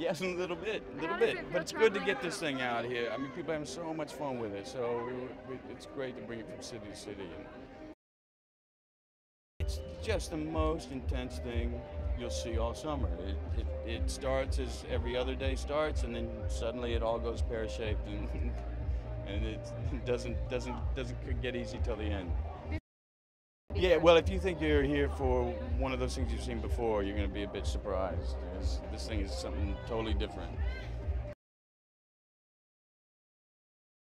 Yes, in a little bit. But it's good to get this thing out here. I mean, people are having so much fun with it. So it's great to bring it from city to city. It's just the most intense thing you'll see all summer. It starts as every other day starts, and then suddenly it all goes pear-shaped, and it doesn't get easy till the end. Yeah, well, if you think you're here for one of those things you've seen before, you're going to be a bit surprised. This thing is something totally different.